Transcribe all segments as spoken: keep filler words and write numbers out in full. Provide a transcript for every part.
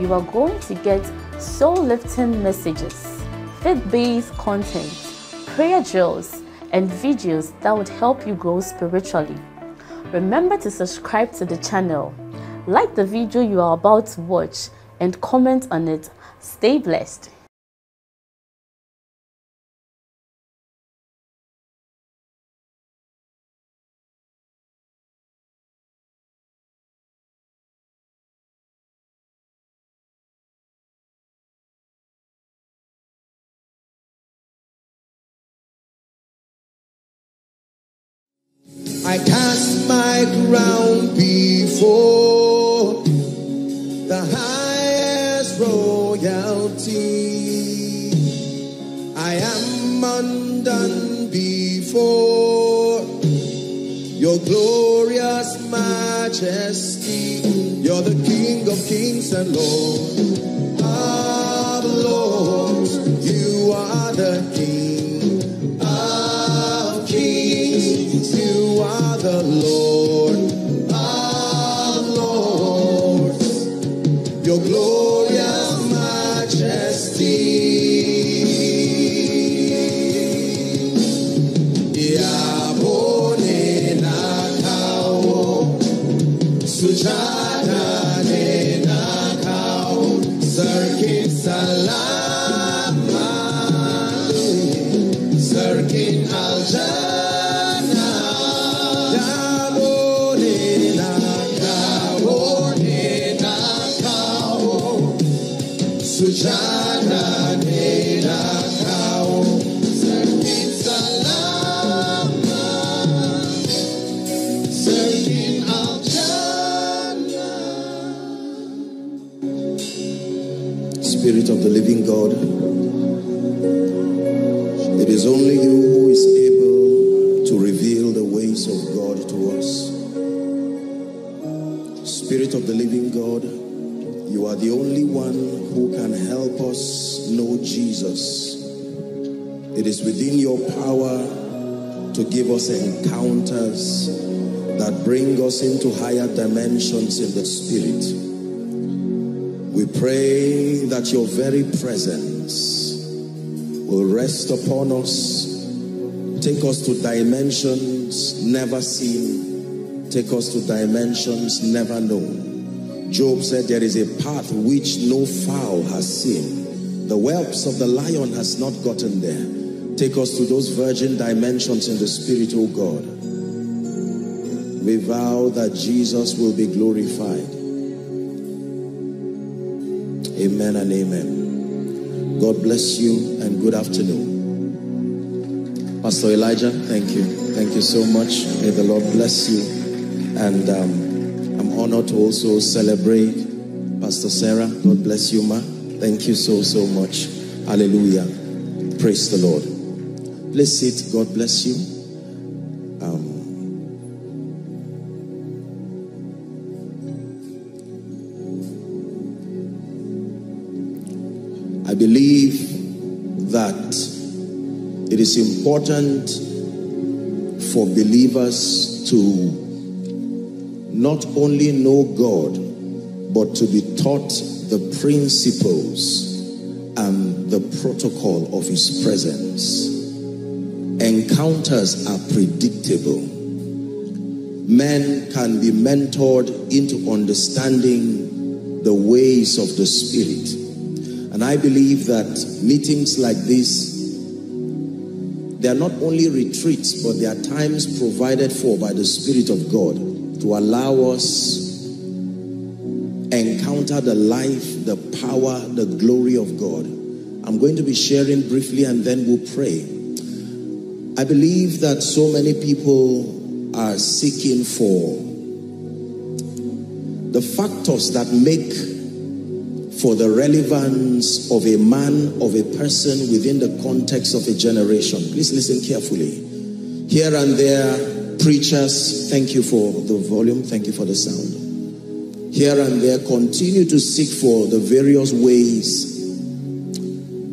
you are going to get soul-lifting messages, faith-based content, prayer drills, and videos that would help you grow spiritually. Remember to subscribe to the channel, like the video you are about to watch, and comment on it. Stay blessed. I cast my ground before the highest royalty. I am undone before your glorious majesty. You're the King of kings and Lord of lords. You are the King of kings. You are the Lord of lords, your glorious majesty. Ya Peninnah Kao, Sujada Nena Kao, Zerkin Salama, Zerkin Alja. Spirit of the living God, it is only you who is able to reveal the ways of God to us. Spirit of the living God, you are the only one who can help us know Jesus. It is within your power to give us encounters that bring us into higher dimensions in the spirit. We pray that your very presence will rest upon us, take us to dimensions never seen, take us to dimensions never known. Job said there is a path which no fowl has seen. The whelps of the lion has not gotten there. Take us to those virgin dimensions in the spirit, O God. We vow that Jesus will be glorified. Amen and amen. God bless you and good afternoon. Pastor Elijah, thank you. Thank you so much. May the Lord bless you. And um, I'm honored to also celebrate Pastor Sarah. God bless you, ma. Thank you so, so much. Hallelujah. Praise the Lord. Please sit. God bless you. Um, I believe that it is important for believers to not only know God, but to be taught the principles and the protocol of His presence. Encounters are predictable. Men can be mentored into understanding the ways of the Spirit. And I believe that meetings like this, they are not only retreats, but they are times provided for by the Spirit of God to allow us encounter the life, the power, the glory of God. I'm going to be sharing briefly and then we'll pray. I believe that so many people are seeking for the factors that make for the relevance of a man, of a person within the context of a generation. Please listen carefully. Here and there, preachers, thank you for the volume, thank you for the sound. Here and there, continue to seek for the various ways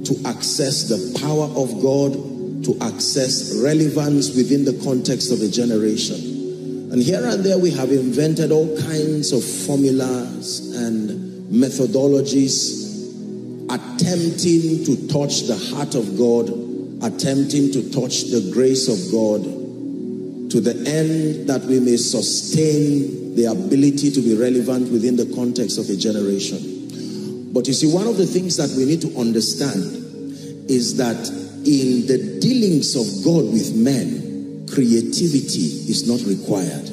to access the power of God, to access relevance within the context of a generation. And here and there, we have invented all kinds of formulas and methodologies, attempting to touch the heart of God, attempting to touch the grace of God, to the end that we may sustain the ability to be relevant within the context of a generation. But you see, one of the things that we need to understand is that in the dealings of God with men, creativity is not required.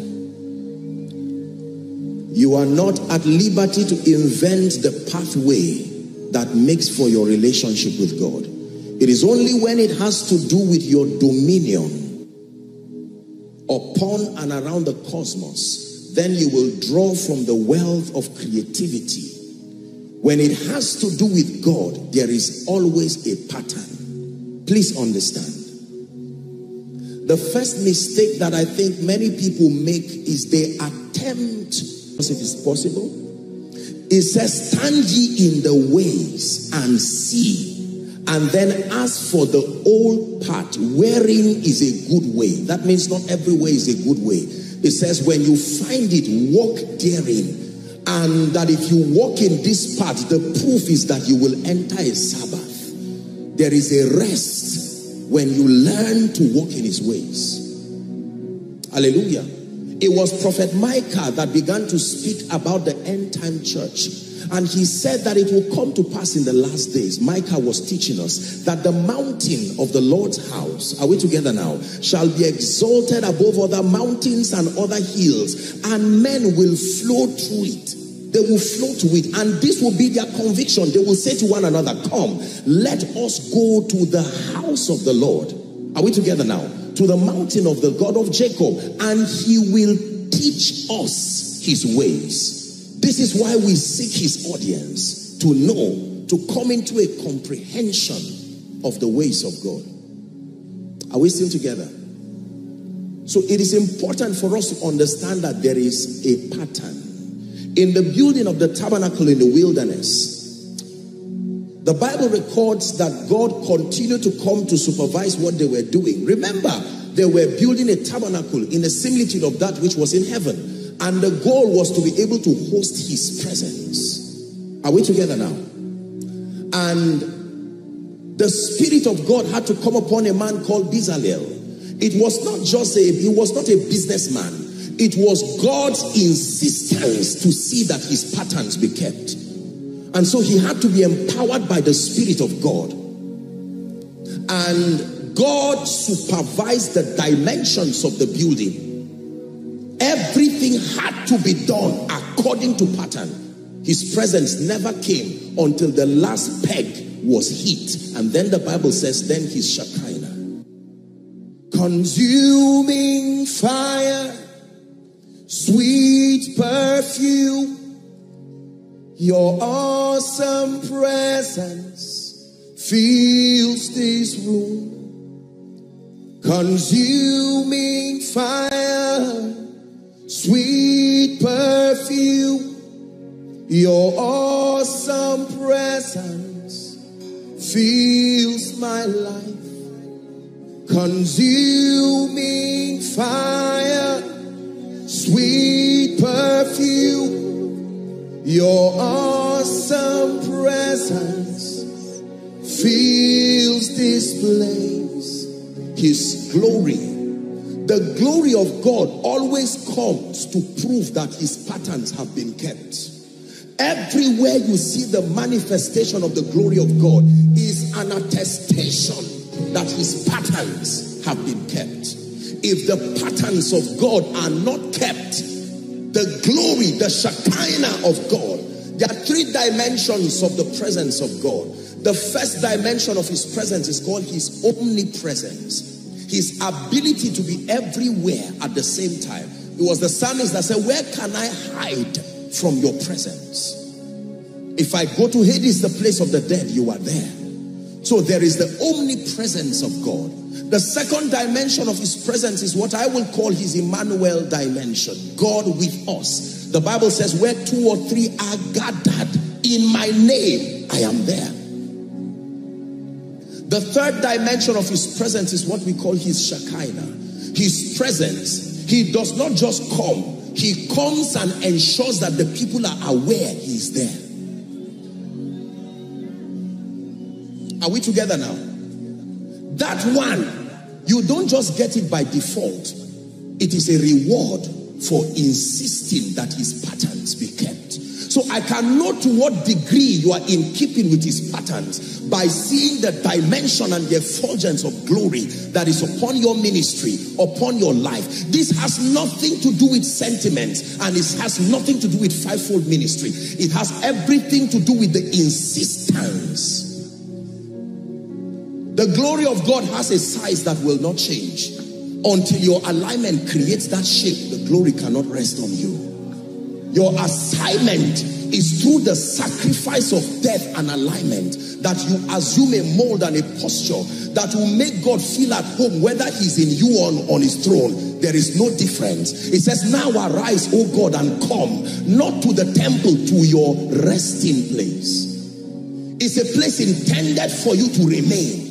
You are not at liberty to invent the pathway that makes for your relationship with God. It is only when it has to do with your dominion upon and around the cosmos, then you will draw from the wealth of creativity. When it has to do with God, there is always a pattern. Please understand. The first mistake that I think many people make is they attempt, if it's possible, it says, stand ye in the ways and see. And then ask for the old part, wherein is a good way. That means not every way is a good way. It says when you find it, walk therein. And that if you walk in this part, the proof is that you will enter a Sabbath. There is a rest when you learn to walk in his ways. Hallelujah. It was Prophet Micah that began to speak about the end time church. And he said that it will come to pass in the last days. Micah was teaching us that the mountain of the Lord's house, are we together now, shall be exalted above other mountains and other hills, and men will flow through it. They will flow to it, and this will be their conviction. They will say to one another, come, let us go to the house of the Lord. Are we together now? To the mountain of the God of Jacob, and he will teach us his ways. This is why we seek his audience, to know, to come into a comprehension of the ways of God. Are we still together? So it is important for us to understand that there is a pattern. In the building of the tabernacle in the wilderness, the Bible records that God continued to come to supervise what they were doing. Remember, they were building a tabernacle in the similitude of that which was in heaven. And the goal was to be able to host his presence. Are we together now? And the Spirit of God had to come upon a man called Bezalel. It was not just a, he was not a businessman. It was God's insistence to see that his patterns be kept. And so he had to be empowered by the Spirit of God. And God supervised the dimensions of the building. Everything had to be done according to pattern. His presence never came until the last peg was hit. And then the Bible says, then his Shekinah. Consuming fire, sweet perfume, your awesome presence fills this room. Consuming fire, sweet perfume, your awesome presence fills my life. Consuming fire, sweet perfume, your awesome presence fills this place. His glory. The glory of God always comes to prove that his patterns have been kept. Everywhere you see the manifestation of the glory of God is an attestation that his patterns have been kept. If the patterns of God are not kept, the glory, the Shekinah of God, there are three dimensions of the presence of God. The first dimension of his presence is called his omnipresence. His ability to be everywhere at the same time. It was the psalmist that said, where can I hide from your presence? If I go to Hades, the place of the dead, you are there. So there is the omnipresence of God. The second dimension of his presence is what I will call his Emmanuel dimension. God with us. The Bible says, where two or three are gathered in my name, I am there. The third dimension of his presence is what we call his Shekinah. His presence, he does not just come. He comes and ensures that the people are aware he is there. Are we together now? That one, you don't just get it by default. It is a reward for insisting that his patterns be kept. So I can know to what degree you are in keeping with his patterns by seeing the dimension and the effulgence of glory that is upon your ministry, upon your life. This has nothing to do with sentiments, and it has nothing to do with fivefold ministry. It has everything to do with the insistence. The glory of God has a size that will not change. Until your alignment creates that shape, the glory cannot rest on you. Your assignment is through the sacrifice of death and alignment that you assume a mold and a posture that will make God feel at home, whether he's in you or on his throne. There is no difference. It says, now arise, O God, and come, not to the temple, to your resting place. It's a place intended for you to remain.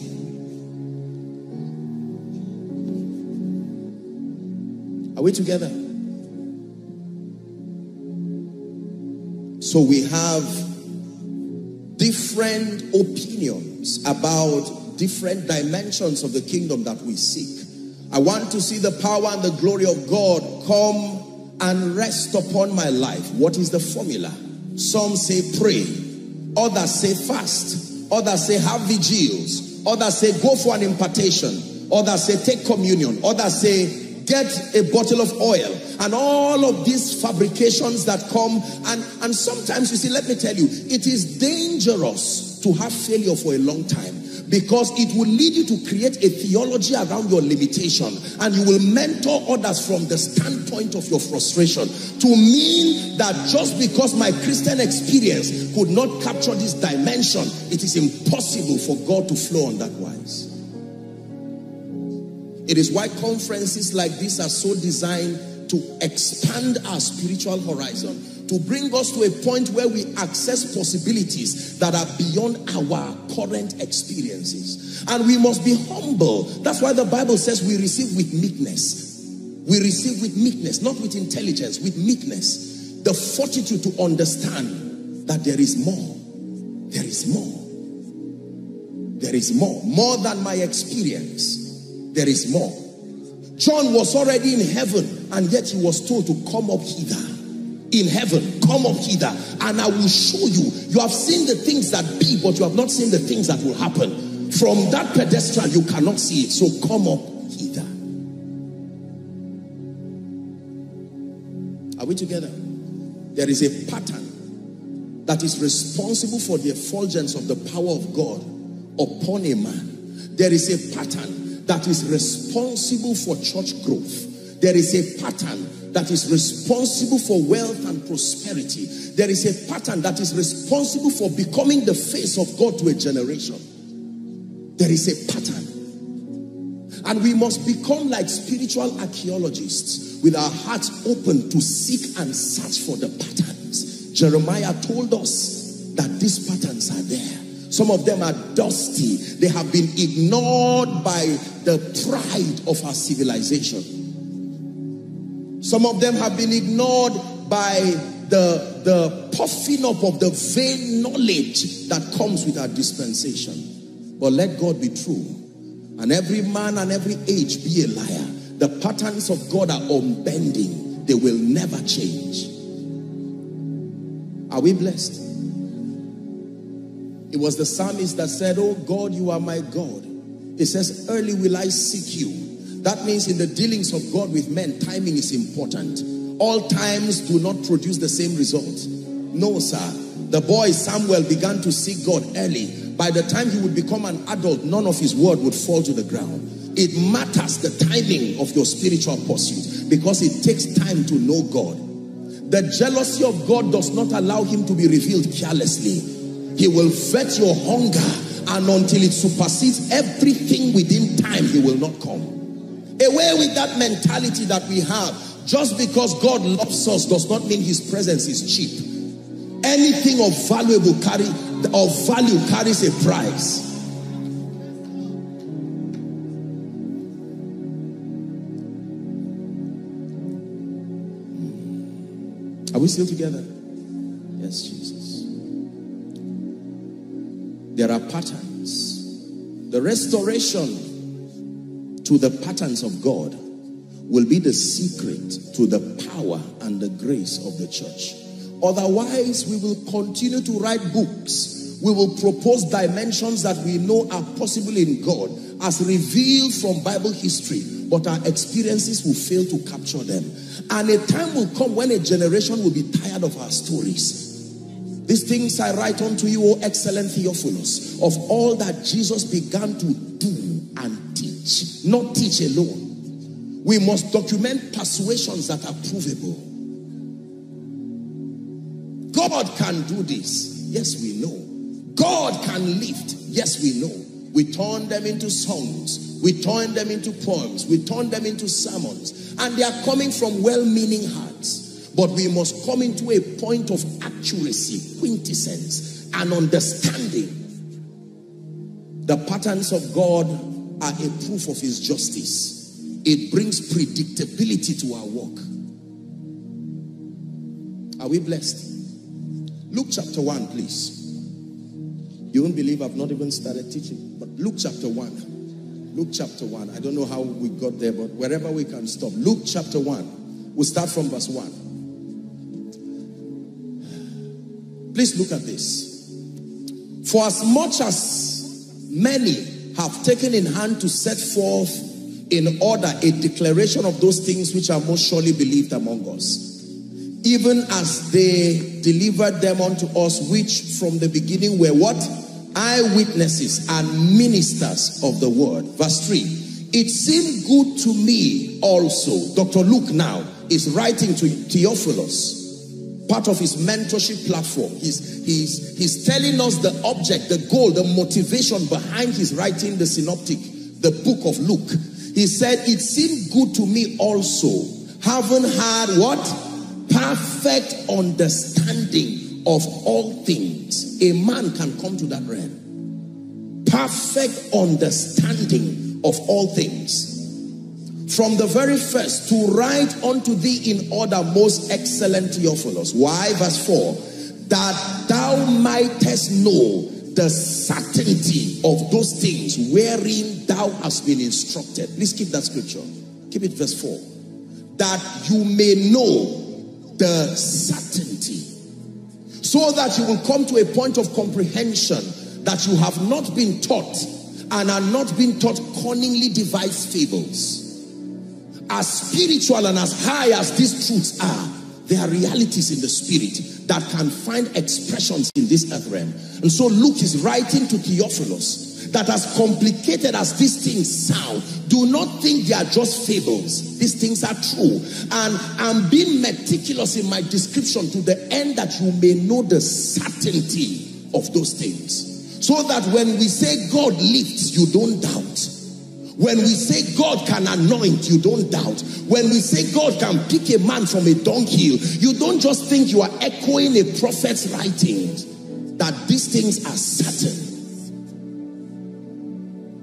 Are we together? So we have different opinions about different dimensions of the kingdom that we seek. I want to see the power and the glory of God come and rest upon my life. What is the formula? Some say pray. Others say fast. Others say have vigils. Others say go for an impartation. Others say take communion. Others say get a bottle of oil, and all of these fabrications that come. And, and sometimes, you see, let me tell you, it is dangerous to have failure for a long time, because it will lead you to create a theology around your limitation, and you will mentor others from the standpoint of your frustration, to mean that just because my Christian experience could not capture this dimension, it is impossible for God to flow on that wise. It is why conferences like this are so designed to expand our spiritual horizon, to bring us to a point where we access possibilities that are beyond our current experiences. And we must be humble. That's why the Bible says we receive with meekness. We receive with meekness, not with intelligence, with meekness. The fortitude to understand that there is more. There is more. There is more. More than my experience. There is more. John was already in heaven, and yet he was told to come up hither. In heaven, come up hither, and I will show you. You have seen the things that be, but you have not seen the things that will happen. From that pedestal, you cannot see it. So come up hither. Are we together? There is a pattern that is responsible for the effulgence of the power of God upon a man. There is a pattern that is responsible for church growth. There is a pattern that is responsible for wealth and prosperity. There is a pattern that is responsible for becoming the face of God to a generation. There is a pattern. And we must become like spiritual archaeologists, with our hearts open to seek and search for the patterns. Jeremiah told us that these patterns are there. Some of them are dusty. They have been ignored by the pride of our civilization. Some of them have been ignored by the, the puffing up of the vain knowledge that comes with our dispensation. But let God be true, and every man and every age be a liar. The patterns of God are unbending. They will never change. Are we blessed? It was the psalmist that said, oh God, you are my God. It says, early will I seek you. That means in the dealings of God with men, timing is important. All times do not produce the same result. No, sir. The boy Samuel began to seek God early. By the time he would become an adult, none of his word would fall to the ground. It matters the timing of your spiritual pursuit, because it takes time to know God. The jealousy of God does not allow him to be revealed carelessly. He will vet your hunger, and until it supersedes everything within time, he will not come. Away with that mentality that we have. Just because God loves us does not mean his presence is cheap. Anything of valuable carry, of value carries a price. Are we still together? Yes, Jesus. There are patterns The restoration to the patterns of God will be the secret to the power and the grace of the church. Otherwise, we will continue to write books. We will propose dimensions that we know are possible in God as revealed from Bible history, but our experiences will fail to capture them. And a time will come when a generation will be tired of our stories. These things I write unto you, O excellent Theophilus, of all that Jesus began to do and teach, not teach alone. We must document persuasions that are provable. God can do this. Yes, we know. God can lift. Yes, we know. We turn them into songs. We turn them into poems. We turn them into sermons. And they are coming from well-meaning hearts. But we must come into a point of accuracy, quintessence, and understanding. The patterns of God are a proof of His justice. It brings predictability to our work. Are we blessed? Luke chapter one, please. You won't believe I've not even started teaching. But Luke chapter one. Luke chapter one. I don't know how we got there, but wherever we can stop. Luke chapter one. We'll start from verse one. Please look at this. For as much as many have taken in hand to set forth in order a declaration of those things which are most surely believed among us, even as they delivered them unto us, which from the beginning were what? Eyewitnesses and ministers of the word. Verse three. It seemed good to me also. Doctor Luke now is writing to Theophilus. Part of his mentorship platform. He's, he's, he's telling us the object, the goal, the motivation behind his writing the synoptic, the book of Luke. He said, it seemed good to me also, having had what? Perfect understanding of all things. A man can come to that realm. Perfect understanding of all things. From the very first, to write unto thee in order, most excellent Theophilus. Why? Verse four. That thou mightest know the certainty of those things wherein thou hast been instructed. Please keep that scripture. Keep it verse four. That you may know the certainty. So that you will come to a point of comprehension that you have not been taught and are not being taught cunningly devised fables. As spiritual and as high as these truths are, there are realities in the spirit that can find expressions in this earth realm. And so Luke is writing to Theophilus that as complicated as these things sound, do not think they are just fables. These things are true. And I'm being meticulous in my description to the end that you may know the certainty of those things. So that when we say God lifts, you don't doubt. When we say God can anoint, you don't doubt. When we say God can pick a man from a dunghill, you don't just think you are echoing a prophet's writings. That these things are certain.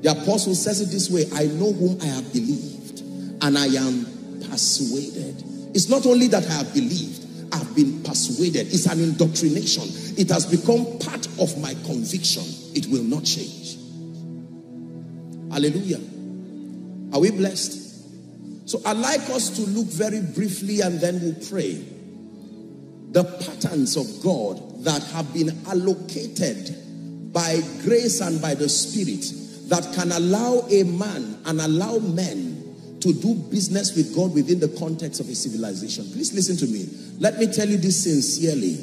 The apostle says it this way, I know whom I have believed, and I am persuaded. It's not only that I have believed, I've been persuaded. It's an indoctrination. It has become part of my conviction. It will not change. Hallelujah. Are we blessed? So I'd like us to look very briefly and then we'll pray. The patterns of God that have been allocated by grace and by the Spirit that can allow a man and allow men to do business with God within the context of a civilization. Please listen to me. Let me tell you this sincerely.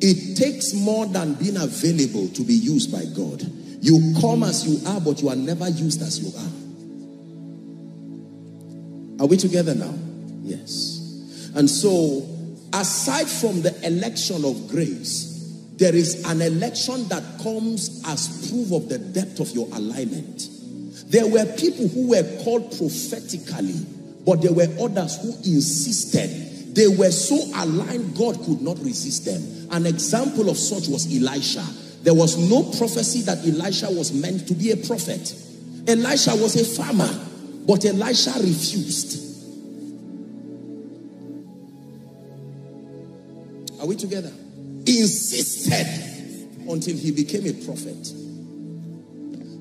It takes more than being available to be used by God. You come as you are, but you are never used as you are. Are we together now? Yes. And so, aside from the election of grace, there is an election that comes as proof of the depth of your alignment. There were people who were called prophetically, but there were others who insisted. They were so aligned, God could not resist them. An example of such was Elisha. There was no prophecy that Elisha was meant to be a prophet. Elisha was a farmer, but Elisha refused. Are we together? Insisted until he became a prophet.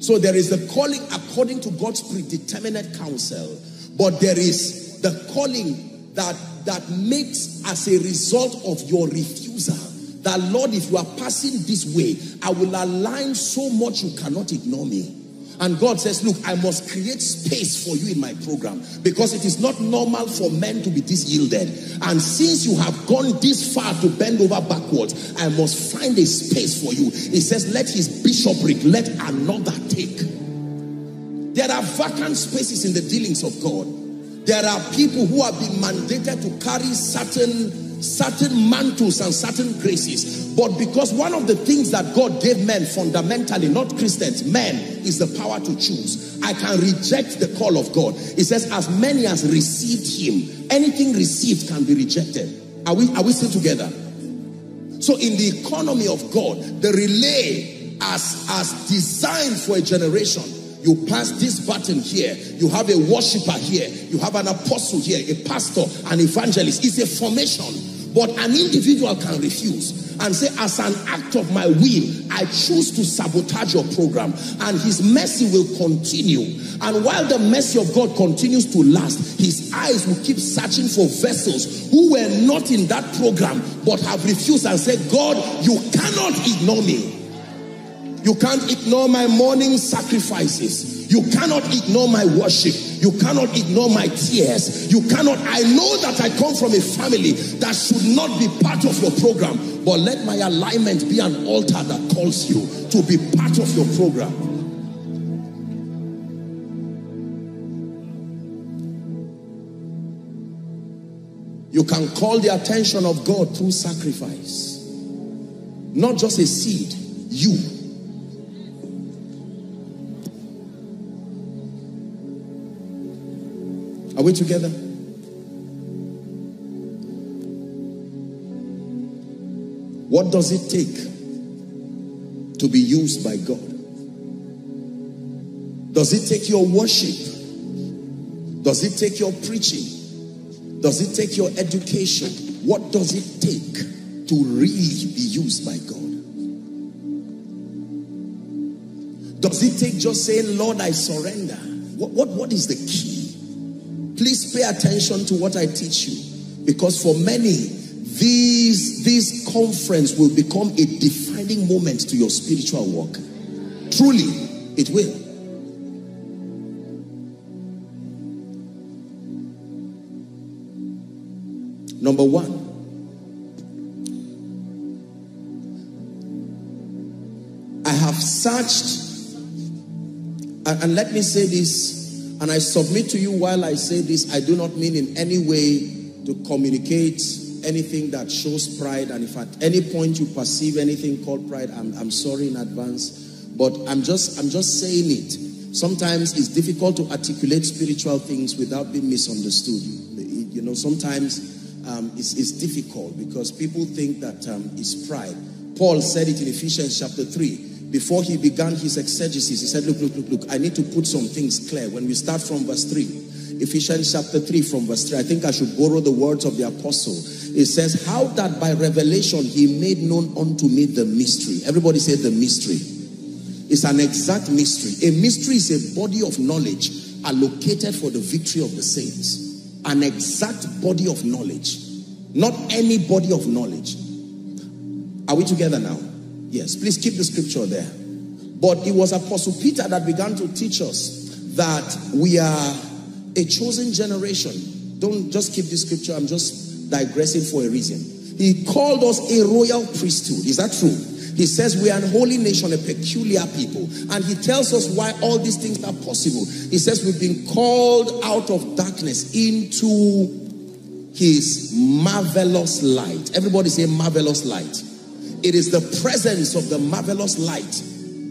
So there is the calling according to God's predeterminate counsel, but there is the calling that, that makes as a result of your refusal. That, Lord, if you are passing this way, I will align so much you cannot ignore me. And God says, look, I must create space for you in my program, because it is not normal for men to be this yielded. And since you have gone this far to bend over backwards, I must find a space for you. He says, let his bishopric, let another take. There are vacant spaces in the dealings of God. There are people who have been mandated to carry certain certain mantles and certain graces, but because one of the things that God gave men fundamentally, not Christians, men, is the power to choose. I can reject the call of God. It says as many as received him. Anything received can be rejected. Are we are we still together? So in the economy of God, the relay as as designed for a generation, you pass this button here, you have a worshiper here, you have an apostle here, a pastor, an evangelist. It's a formation, but an individual can refuse and say, as an act of my will, I choose to sabotage your program, and his mercy will continue. And while the mercy of God continues to last, his eyes will keep searching for vessels who were not in that program but have refused and said, God, you cannot ignore me. You can't ignore my morning sacrifices. You cannot ignore my worship. You cannot ignore my tears. You cannot. I know that I come from a family that should not be part of your program, but let my alignment be an altar that calls you to be part of your program. You can call the attention of God through sacrifice. Not just a seed, you. Are we together? What does it take to be used by God? Does it take your worship? Does it take your preaching? Does it take your education? What does it take to really be used by God? Does it take just saying, Lord, I surrender? What, what, what is the key? Please pay attention to what I teach you, because for many, these, this conference will become a defining moment to your spiritual walk. Truly, it will. Number one, I have searched, and let me say this, and I submit to you, while I say this, I do not mean in any way to communicate anything that shows pride. And if at any point you perceive anything called pride, I'm, I'm sorry in advance. But I'm just, I'm just saying it. Sometimes it's difficult to articulate spiritual things without being misunderstood. You know, sometimes um, it's, it's difficult because people think that um, it's pride. Paul said it in Ephesians chapter three. Before he began his exegesis, he said, look, look, look, look, I need to put some things clear. When we start from verse three, Ephesians chapter three from verse three, I think I should borrow the words of the apostle. It says, how that by revelation he made known unto me the mystery. Everybody say the mystery. It's an exact mystery. A mystery is a body of knowledge allocated for the victory of the saints. An exact body of knowledge. Not any body of knowledge. Are we together now? Yes, please keep the scripture there. But it was Apostle Peter that began to teach us that we are a chosen generation. Don't just keep the scripture. I'm just digressing for a reason. He called us a royal priesthood. Is that true? He says we are a holy nation, a peculiar people. And he tells us why all these things are possible. He says we've been called out of darkness into his marvelous light. Everybody say marvelous light. It is the presence of the marvelous light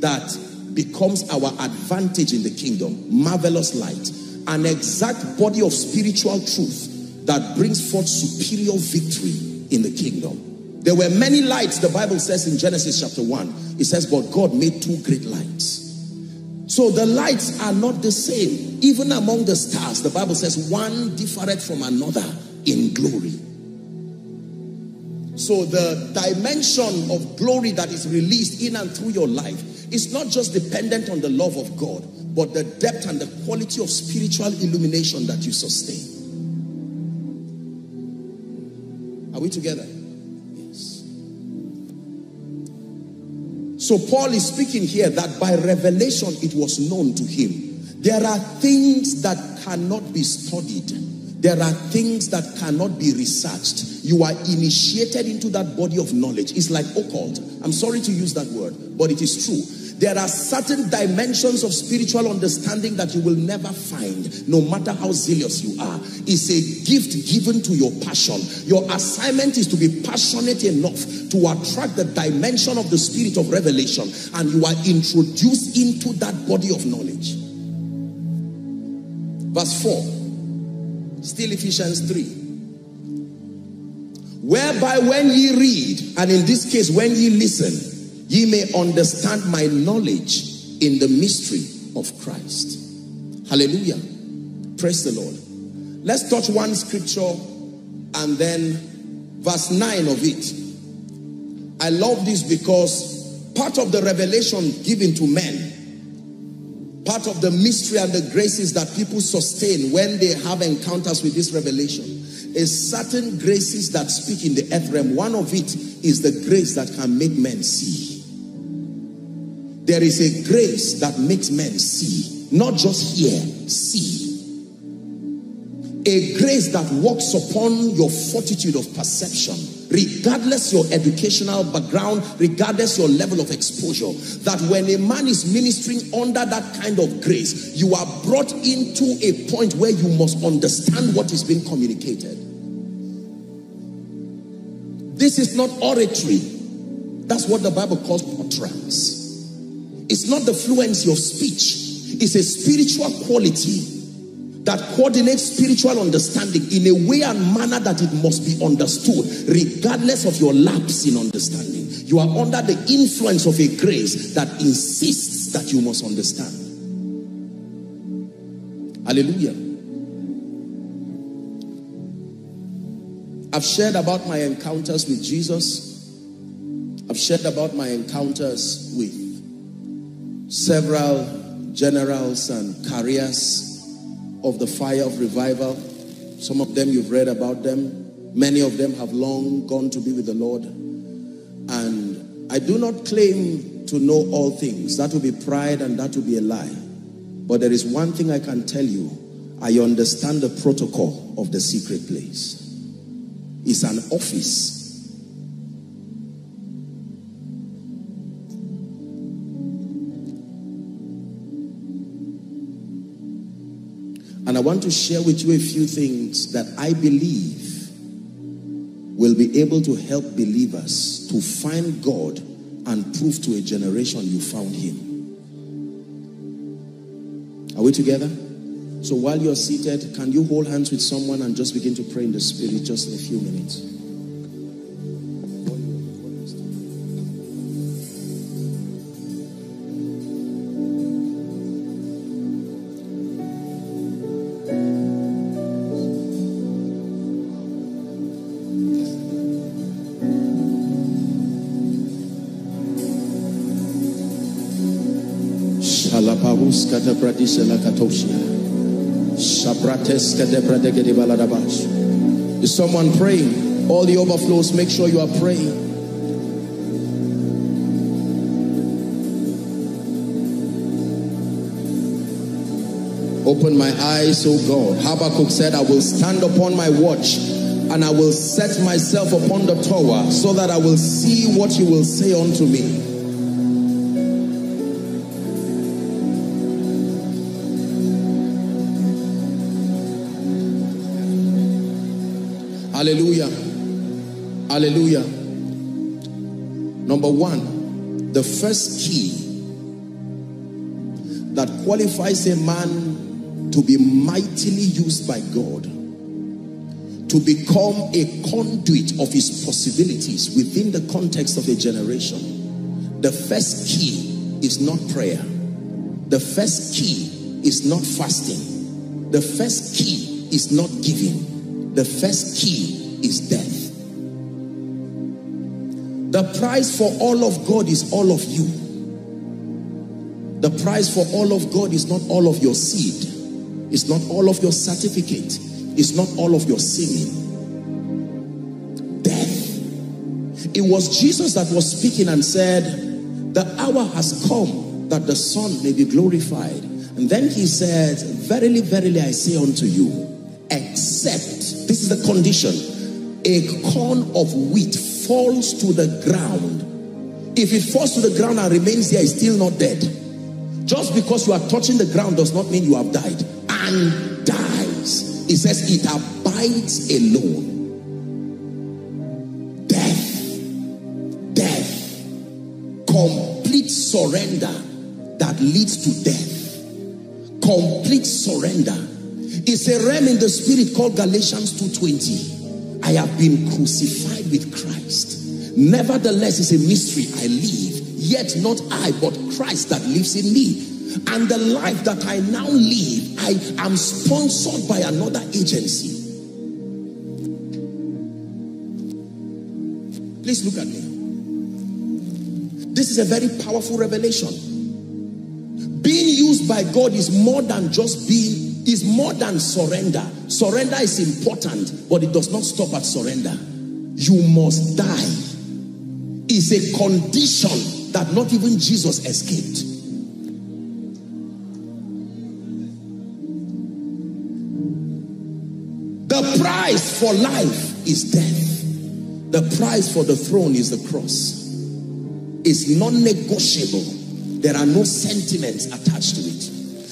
that becomes our advantage in the kingdom. Marvelous light. An exact body of spiritual truth that brings forth superior victory in the kingdom. There were many lights, the Bible says in Genesis chapter one. It says, but God made two great lights. So the lights are not the same. Even among the stars, the Bible says, one differeth from another in glory. So the dimension of glory that is released in and through your life is not just dependent on the love of God, but the depth and the quality of spiritual illumination that you sustain. Are we together? Yes. So Paul is speaking here that by revelation it was known to him. There are things that cannot be studied. There are things that cannot be researched. You are initiated into that body of knowledge. It's like occult. I'm sorry to use that word, but it is true. There are certain dimensions of spiritual understanding that you will never find, no matter how zealous you are. It's a gift given to your passion. Your assignment is to be passionate enough to attract the dimension of the spirit of revelation, and you are introduced into that body of knowledge. Verse four, still Ephesians three. Whereby when ye read, and in this case when ye listen, ye may understand my knowledge in the mystery of Christ. Hallelujah. Praise the Lord. Let's touch one scripture and then verse nine of it. I love this because part of the revelation given to men, part of the mystery and the graces that people sustain when they have encounters with this revelation, is certain graces that speak in the earth realm. One of it is the grace that can make men see. There is a grace that makes men see, not just hear, see. A grace that works upon your fortitude of perception, regardless your educational background, regardless your level of exposure. That when a man is ministering under that kind of grace, you are brought into a point where you must understand what is being communicated. This is not oratory. That's what the Bible calls utterance. It's not the fluency of speech. It's a spiritual quality that coordinates spiritual understanding in a way and manner that it must be understood, regardless of your lapse in understanding. You are under the influence of a grace that insists that you must understand. Hallelujah. I've shared about my encounters with Jesus. I've shared about my encounters with several generals and carriers of the fire of revival. Some of them you've read about them. Many of them have long gone to be with the Lord. And I do not claim to know all things. That would be pride and that would be a lie. But there is one thing I can tell you. I understand the protocol of the secret place. It's an office. And I want to share with you a few things that I believe will be able to help believers to find God and prove to a generation you found him. Are we together? So while you're seated, can you hold hands with someone and just begin to pray in the spirit just in a few minutes? Is someone praying? All the overflows, make sure you are praying. Open my eyes, O God. Habakkuk said, I will stand upon my watch and I will set myself upon the tower so that I will see what you will say unto me. Hallelujah. Hallelujah. Number one, the first key that qualifies a man to be mightily used by God, to become a conduit of his possibilities within the context of a generation. The first key is not prayer. The first key is not fasting. The first key is not giving. The first key is death. The price for all of God is all of you. The price for all of God is not all of your seed. It's not all of your certificate. It's not all of your singing. Death. It was Jesus that was speaking and said, the hour has come that the Son may be glorified. And then he said, verily, verily, I say unto you, except, this is the condition, a corn of wheat falls to the ground. If it falls to the ground and remains there, it's still not dead. Just because you are touching the ground does not mean you have died. And dies. It says it abides alone. Death. Death. Complete surrender that leads to death. Complete surrender. It's a realm in the spirit called Galatians two twenty. I have been crucified with Christ. Nevertheless, it's a mystery. I live, yet not I, but Christ that lives in me. And the life that I now live, I am sponsored by another agency. Please look at me. This is a very powerful revelation. Being used by God is more than just being is more than surrender. Surrender is important, but it does not stop at surrender. You must die. It's a condition that not even Jesus escaped. The price for life is death. The price for the throne is the cross. It's non-negotiable. There are no sentiments attached to it.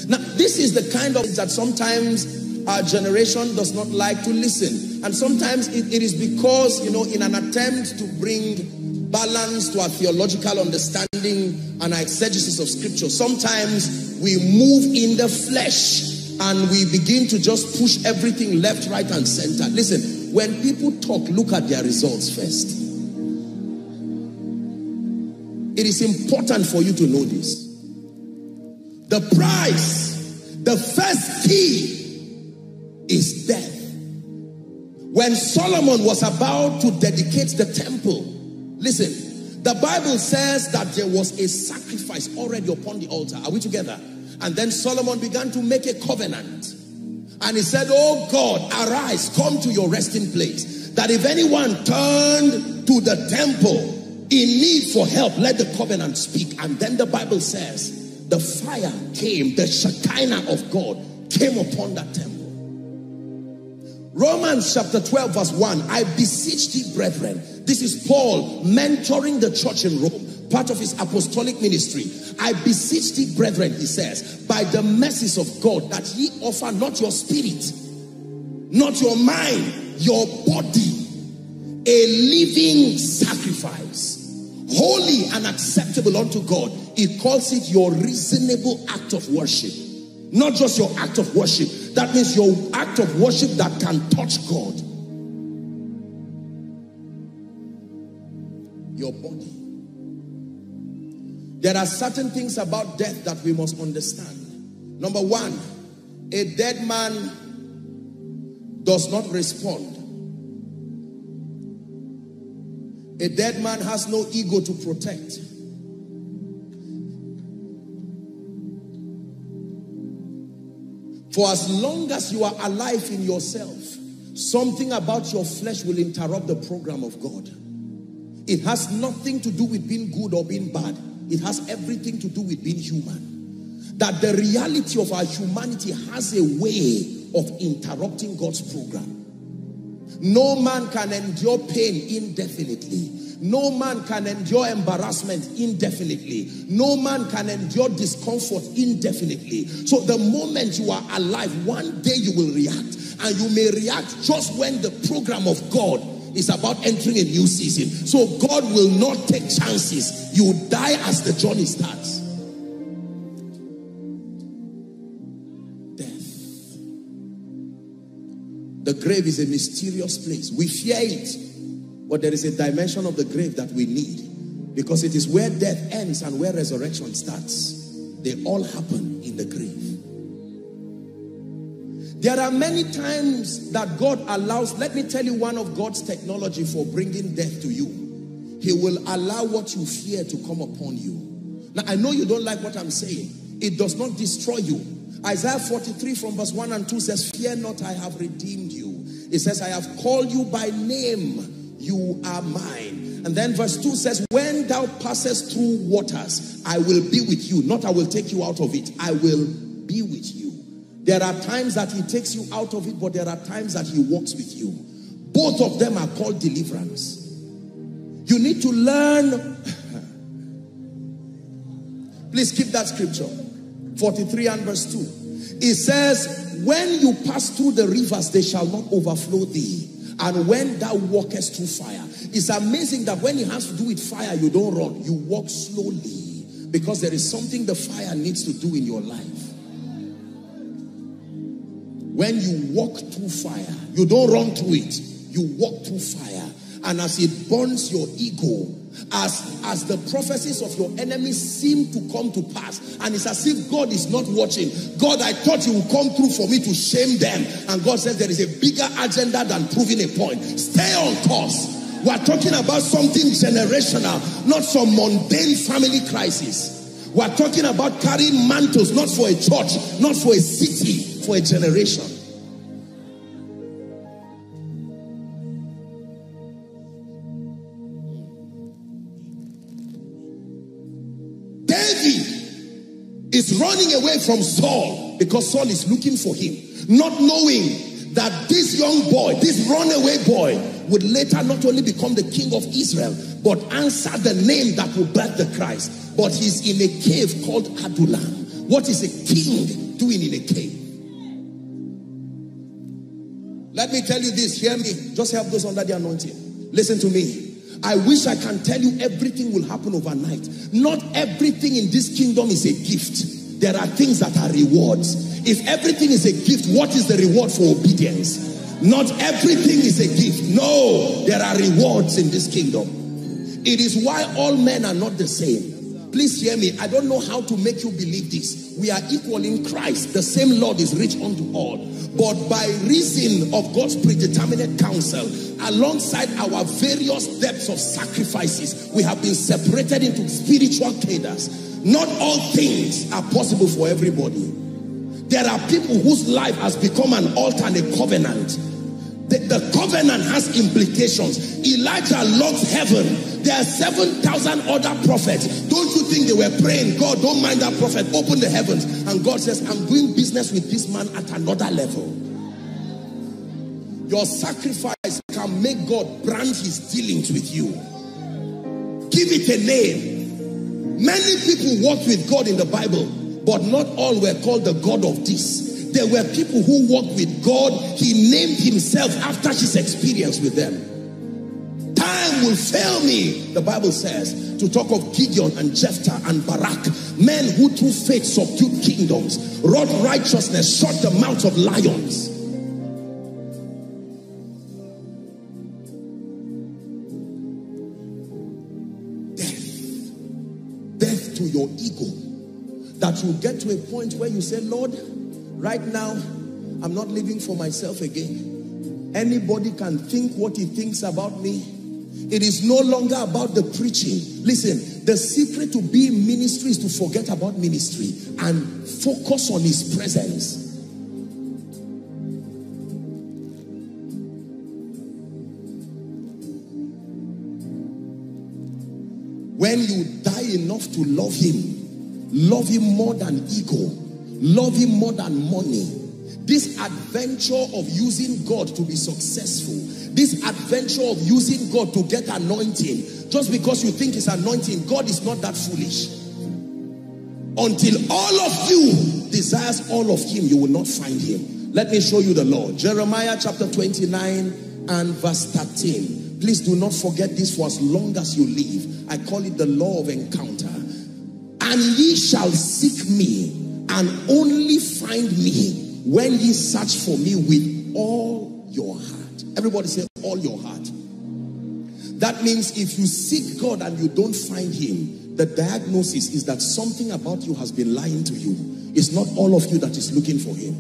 Now, this is the kind of thing that sometimes our generation does not like to listen. And sometimes it, it is because, you know, in an attempt to bring balance to our theological understanding and our exegesis of scripture, sometimes we move in the flesh and we begin to just push everything left, right, and center. Listen, when people talk, look at their results first. It is important for you to know this. The price, the first key is death. When Solomon was about to dedicate the temple, listen, the Bible says that there was a sacrifice already upon the altar. Are we together? And then Solomon began to make a covenant. And he said, oh God, arise, come to your resting place. That if anyone turned to the temple in need for help, let the covenant speak. And then the Bible says, the fire came, the Shekinah of God came upon that temple. Romans chapter twelve verse one, I beseech thee, brethren. This is Paul mentoring the church in Rome, part of his apostolic ministry. I beseech thee, brethren, he says, by the mercies of God, that ye offer not your spirit, not your mind, your body, a living sacrifice, holy and acceptable unto God. It calls it your reasonable act of worship. Not just your act of worship. That means your act of worship that can touch God. Your body. There are certain things about death that we must understand. Number one, a dead man does not respond. A dead man has no ego to protect. For as long as you are alive in yourself, something about your flesh will interrupt the program of God. It has nothing to do with being good or being bad. It has everything to do with being human. That the reality of our humanity has a way of interrupting God's program. No man can endure pain indefinitely. No man can endure embarrassment indefinitely. No man can endure discomfort indefinitely. So the moment you are alive, one day you will react. And you may react just when the program of God is about entering a new season. So God will not take chances. You die as the journey starts. The grave is a mysterious place. We fear it. But there is a dimension of the grave that we need. Because it is where death ends and where resurrection starts. They all happen in the grave. There are many times that God allows. Let me tell you one of God's technology for bringing death to you. He will allow what you fear to come upon you. Now, I know you don't like what I'm saying. It does not destroy you. Isaiah forty-three from verse one and two says, "Fear not, I have redeemed you." It says, "I have called you by name. You are mine." And then verse two says, "When thou passest through waters, I will be with you." Not I will take you out of it. I will be with you. There are times that he takes you out of it, but there are times that he walks with you. Both of them are called deliverance. You need to learn. Please keep that scripture. forty-three and verse two. It says, "When you pass through the rivers, they shall not overflow thee. And when thou walkest through fire." It's amazing that when it has to do with fire, you don't run. You walk slowly. Because there is something the fire needs to do in your life. When you walk through fire, you don't run through it. You walk through fire. And as it burns your ego, as, as the prophecies of your enemies seem to come to pass, and it's as if God is not watching. God, I thought you would come through for me to shame them. And God says there is a bigger agenda than proving a point. Stay on course. We are talking about something generational, not some mundane family crisis. We are talking about carrying mantles, not for a church, not for a city, for a generation. Is running away from Saul because Saul is looking for him, not knowing that this young boy, this runaway boy, would later not only become the king of Israel, but answer the name that will birth the Christ. But he's in a cave called Adullam. What is a king doing in a cave? Let me tell you this, hear me. Just help those under the anointing. Listen to me. I wish I can tell you everything will happen overnight. Not everything in this kingdom is a gift. There are things that are rewards. If everything is a gift, what is the reward for obedience? Not everything is a gift. No, there are rewards in this kingdom. It is why all men are not the same. Please hear me. I don't know how to make you believe this. We are equal in Christ. The same Lord is rich unto all. But by reason of God's predeterminate counsel, alongside our various depths of sacrifices, we have been separated into spiritual cadres. Not all things are possible for everybody. There are people whose life has become an altar and a covenant. The, the covenant has implications. Elijah loves heaven. There are seven thousand other prophets. Don't you think they were praying, "God, don't mind that prophet, open the heavens"? And God says, "I'm doing business with this man at another level." Your sacrifice can make God brand his dealings with you. Give it a name. Many people walked with God in the Bible, but not all were called the God of this. There were people who walked with God. He named himself after his experience with them. Time will fail me, the Bible says, to talk of Gideon and Jephthah and Barak, men who through faith subdued kingdoms, wrought righteousness, shut the mouths of lions. Death. Death to your ego. That you get to a point where you say, "Lord, right now, I'm not living for myself again. Anybody can think what he thinks about me." It is no longer about the preaching. Listen, the secret to be in ministry is to forget about ministry and focus on his presence. When you die enough to love him, love him more than ego. Love him more than money. This adventure of using God to be successful, this adventure of using God to get anointing, just because you think it's anointing, God is not that foolish. Until all of you desires all of him, you will not find him. Let me show you the Lord. Jeremiah chapter twenty-nine and verse thirteen. Please do not forget this for as long as you live. I call it the law of encounter. "And ye shall seek me, and only find me when ye search for me with all your heart." Everybody say, "all your heart." That means if you seek God and you don't find him, the diagnosis is that something about you has been lying to you. It's not all of you that is looking for him.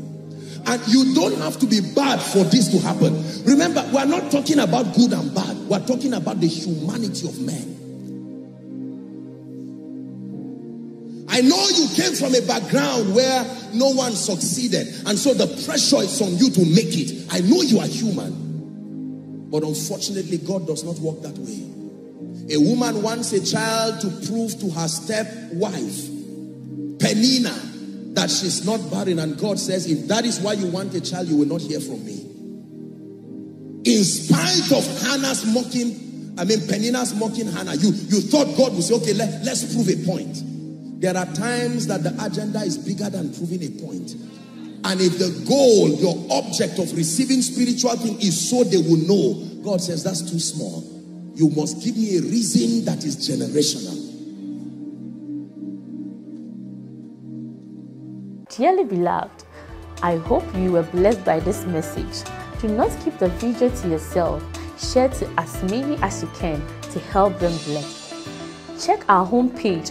And you don't have to be bad for this to happen. Remember, we're not talking about good and bad. We're talking about the humanity of man. I know you came from a background where no one succeeded, and so the pressure is on you to make it. I know you are human, but unfortunately God does not work that way. A woman wants a child to prove to her stepwife, Peninnah, that she's not barren, and God says, if that is why you want a child, you will not hear from me. In spite of Hannah's mocking, I mean Peninnah's mocking Hannah, you, you thought God would say, okay, let, let's prove a point. There are times that the agenda is bigger than proving a point. And if the goal, your object of receiving spiritual thing is so they will know, God says that's too small. You must give me a reason that is generational. Dearly beloved, I hope you were blessed by this message. Do not keep the video to yourself. Share to as many as you can to help them bless. Check our homepage